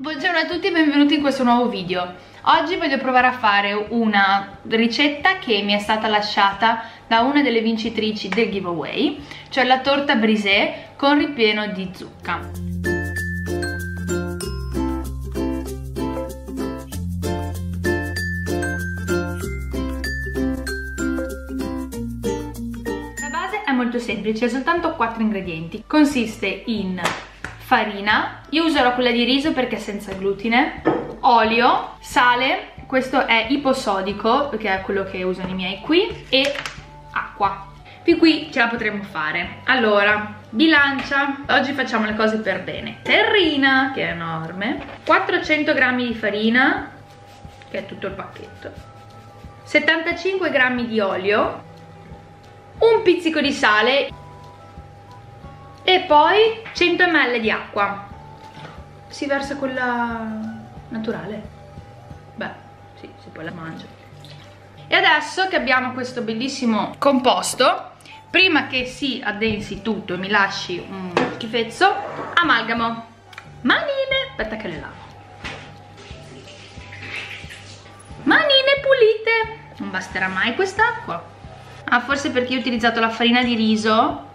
Buongiorno a tutti e benvenuti in questo nuovo video. Oggi voglio provare a fare una ricetta che mi è stata lasciata da una delle vincitrici del giveaway, cioè la torta brisée con ripieno di zucca. La base è molto semplice, ha soltanto 4 ingredienti. Consiste in farina, io userò quella di riso perché è senza glutine, olio, sale, questo è iposodico perché è quello che usano i miei qui, e acqua. Fin qui ce la potremo fare. Allora, bilancia, oggi facciamo le cose per bene. Terrina, che è enorme, 400 g di farina, che è tutto il pacchetto, 75 g di olio, un pizzico di sale, e poi 100 ml di acqua. Si versa quella naturale? Beh, sì, se poi la mangio. E adesso che abbiamo questo bellissimo composto, prima che si addensi tutto e mi lasci un schifezzo, amalgamo. Manine! Aspetta che le lavo. Manine pulite! Non basterà mai quest'acqua. Ah, forse perché io ho utilizzato la farina di riso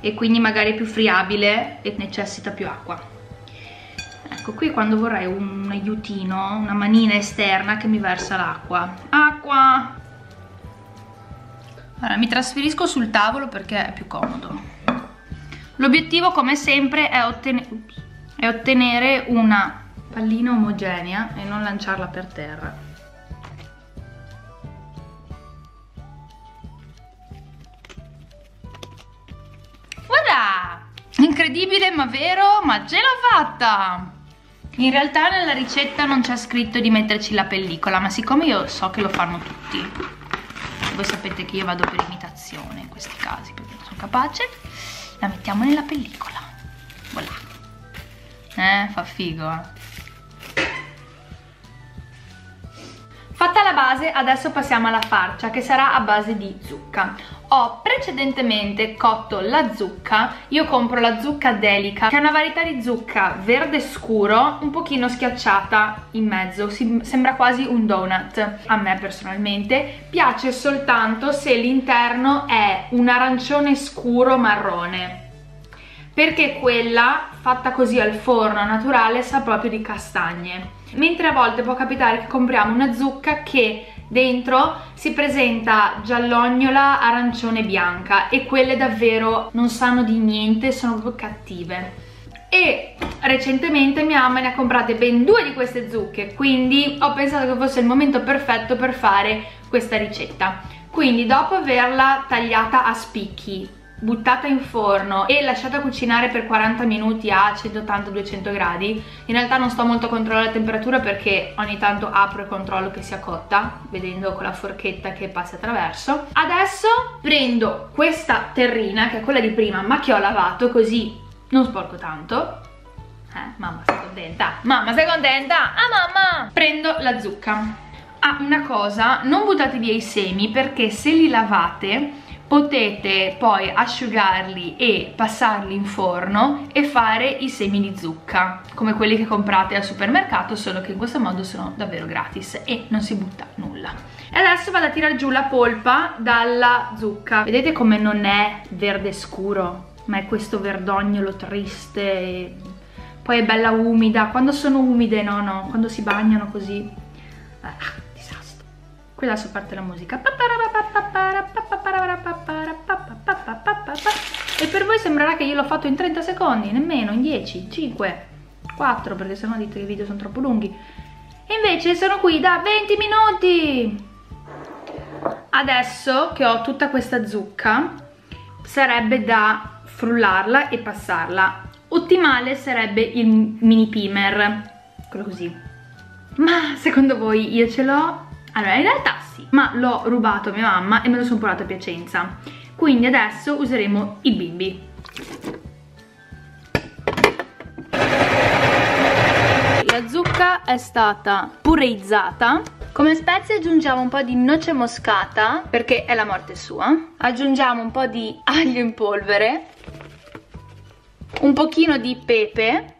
e quindi magari è più friabile e necessita più acqua. Ecco qui, quando vorrei un aiutino, una manina esterna che mi versa l'acqua. Acqua! Allora, mi trasferisco sul tavolo perché è più comodo. L'obiettivo, come sempre, è ottenere una pallina omogenea e non lanciarla per terra. Incredibile ma vero, ma ce l'ho fatta! In realtà nella ricetta non c'è scritto di metterci la pellicola, ma siccome io so che lo fanno tutti, voi sapete che io vado per imitazione in questi casi perché non sono capace, la mettiamo nella pellicola. Voilà. Fa figo, Fatta la base, adesso passiamo alla farcia, che sarà a base di zucca. Ho precedentemente cotto la zucca, io compro la zucca delica, che è una varietà di zucca verde scuro, un pochino schiacciata in mezzo, sembra quasi un donut. A me personalmente piace soltanto se l'interno è un arancione scuro marrone, perché quella fatta così al forno naturale sa proprio di castagne. Mentre a volte può capitare che compriamo una zucca che dentro si presenta giallognola, arancione, bianca, e quelle davvero non sanno di niente, sono proprio cattive. E recentemente mia mamma ne ha comprate ben 2 di queste zucche, quindi ho pensato che fosse il momento perfetto per fare questa ricetta. Quindi dopo averla tagliata a spicchi, buttata in forno e lasciata cucinare per 40 minuti a 180-200 gradi, in realtà non sto molto a controllare la temperatura perché ogni tanto apro e controllo che sia cotta, vedendo con la forchetta che passa attraverso. Adesso prendo questa terrina, che è quella di prima ma che ho lavato, così non sporco tanto. Mamma sei contenta? Mamma sei contenta? Ah mamma! Prendo la zucca. Una cosa, non buttate via i semi, perché se li lavate potete poi asciugarli e passarli in forno e fare i semi di zucca, come quelli che comprate al supermercato, solo che in questo modo sono davvero gratis e non si butta nulla. E adesso vado a tirare giù la polpa dalla zucca. Vedete come non è verde scuro, ma è questo verdognolo triste, e poi è bella umida. Quando sono umide, no, quando si bagnano così. Disastro. Qui adesso parte la musica. E per voi sembrerà che io l'ho fatto in 30 secondi, nemmeno in 10, 5, 4, perché sennò dite che i video sono troppo lunghi. E invece sono qui da 20 minuti! Adesso che ho tutta questa zucca, sarebbe da frullarla e passarla. Ottimale sarebbe il mini pimer, quello così. Ma secondo voi io ce l'ho? Allora, in realtà sì, ma l'ho rubato a mia mamma e me lo sono portato a Piacenza. Quindi adesso useremo i bimbi. La zucca è stata pureizzata. Come spezie aggiungiamo un po' di noce moscata, perché è la morte sua. Aggiungiamo un po' di aglio in polvere, un pochino di pepe,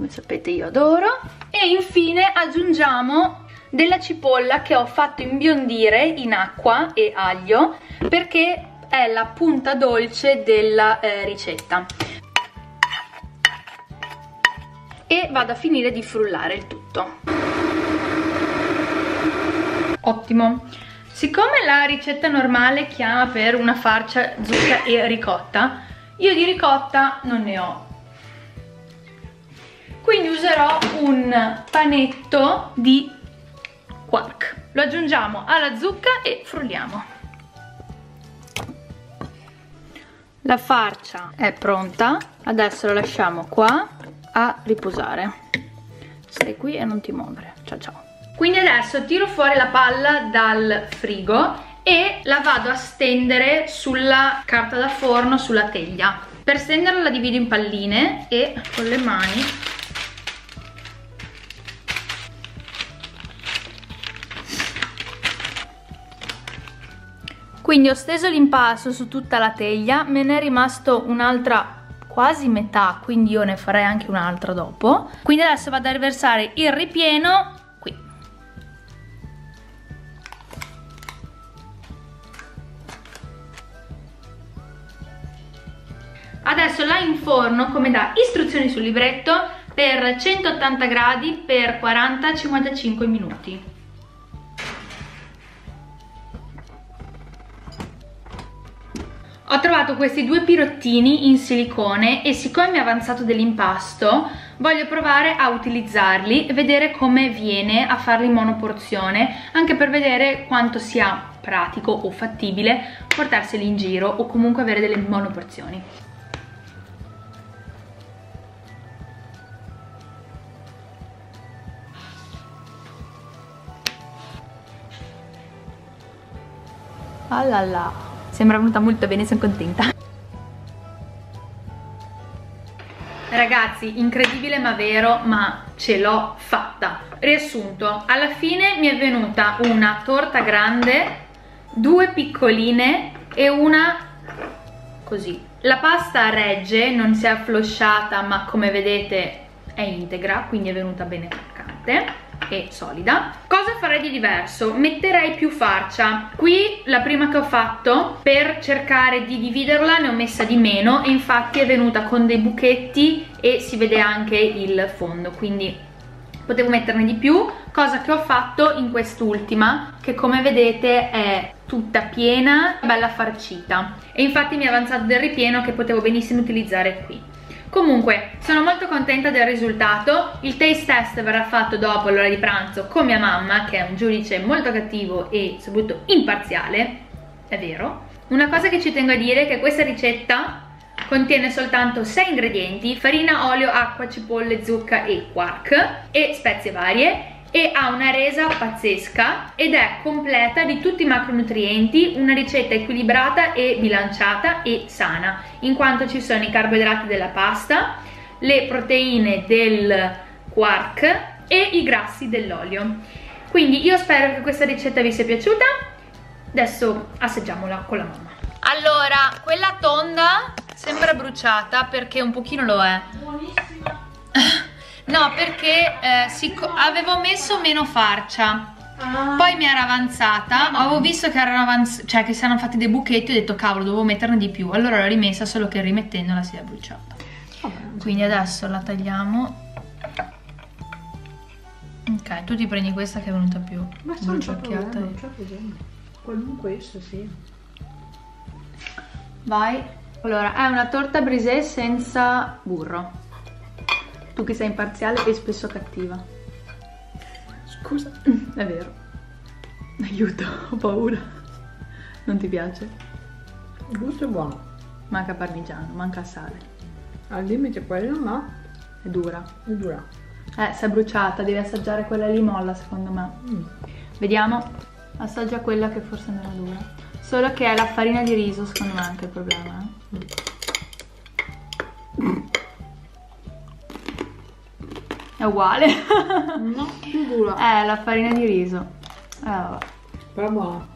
come sapete io adoro. E infine aggiungiamo della cipolla che ho fatto imbiondire in acqua e aglio, perché è la punta dolce della ricetta, e vado a finire di frullare il tutto. Ottimo. Siccome la ricetta normale chiama per una farcia, zucca e ricotta, io di ricotta non ne ho, quindi userò un panetto di quark. Lo aggiungiamo alla zucca e frulliamo. La farcia è pronta, adesso la lasciamo qua a riposare. Stai qui e non ti muovere. Ciao ciao. Quindi adesso tiro fuori la palla dal frigo e la vado a stendere sulla carta da forno, sulla teglia. Per stenderla la divido in palline e con le mani . Quindi ho steso l'impasto su tutta la teglia, me ne è rimasto un'altra quasi metà, quindi io ne farei anche un'altra dopo. Quindi adesso vado a riversare il ripieno qui. Adesso la inforno come da istruzioni sul libretto per 180 gradi per 40-55 minuti. Ho trovato questi due pirottini in silicone e siccome mi è avanzato dell'impasto voglio provare a utilizzarli e vedere come viene a farli in monoporzione, anche per vedere quanto sia pratico o fattibile portarseli in giro o comunque avere delle monoporzioni. Ah là là. Sembra venuta molto bene, sono contenta. Ragazzi, incredibile ma vero, ma ce l'ho fatta. Riassunto, alla fine mi è venuta una torta grande, due piccoline e una così. La pasta regge, non si è afflosciata, ma come vedete è integra, quindi è venuta bene croccante e solida. Cosa farei di diverso? Metterei più farcia. Qui la prima che ho fatto, per cercare di dividerla, ne ho messa di meno e infatti è venuta con dei buchetti e si vede anche il fondo, quindi potevo metterne di più, cosa che ho fatto in quest'ultima, che come vedete è tutta piena, bella farcita, e infatti mi è avanzato del ripieno che potevo benissimo utilizzare qui. Comunque sono molto contenta del risultato. Il taste test verrà fatto dopo l'ora di pranzo con mia mamma, che è un giudice molto cattivo e soprattutto imparziale, è vero. Una cosa che ci tengo a dire è che questa ricetta contiene soltanto 6 ingredienti: farina, olio, acqua, cipolle, zucca e quark e spezie varie, e ha una resa pazzesca ed è completa di tutti i macronutrienti, una ricetta equilibrata e bilanciata e sana, in quanto ci sono i carboidrati della pasta, le proteine del quark e i grassi dell'olio. Quindi io spero che questa ricetta vi sia piaciuta, adesso assaggiamola con la mamma. Allora, quella tonda sembra bruciata perché un pochino lo è. Buonissima! No, perché avevo messo meno farcia, poi mi era avanzata, avevo visto che erano cioè che si erano fatti dei buchetti, ho detto cavolo, dovevo metterne di più, allora l'ho rimessa, solo che rimettendola si è bruciata. Quindi adesso la tagliamo. Ok, tu ti prendi questa che è venuta più bruciacchiata. Qualunque questo, sì. Vai. Allora, è una torta brisée senza burro. Tu che sei imparziale e spesso cattiva. Scusa, è vero. Aiuto, ho paura. Non ti piace? Il gusto è buono. Manca parmigiano, manca sale. Al limite quello, ma è dura. È dura. Si è bruciata, devi assaggiare quella lì molla, secondo me. Vediamo. Assaggia quella che forse non era dura. Solo che è la farina di riso, secondo me, anche il problema. È uguale. No, più dura. È la farina di riso. Vabbè. Però buona.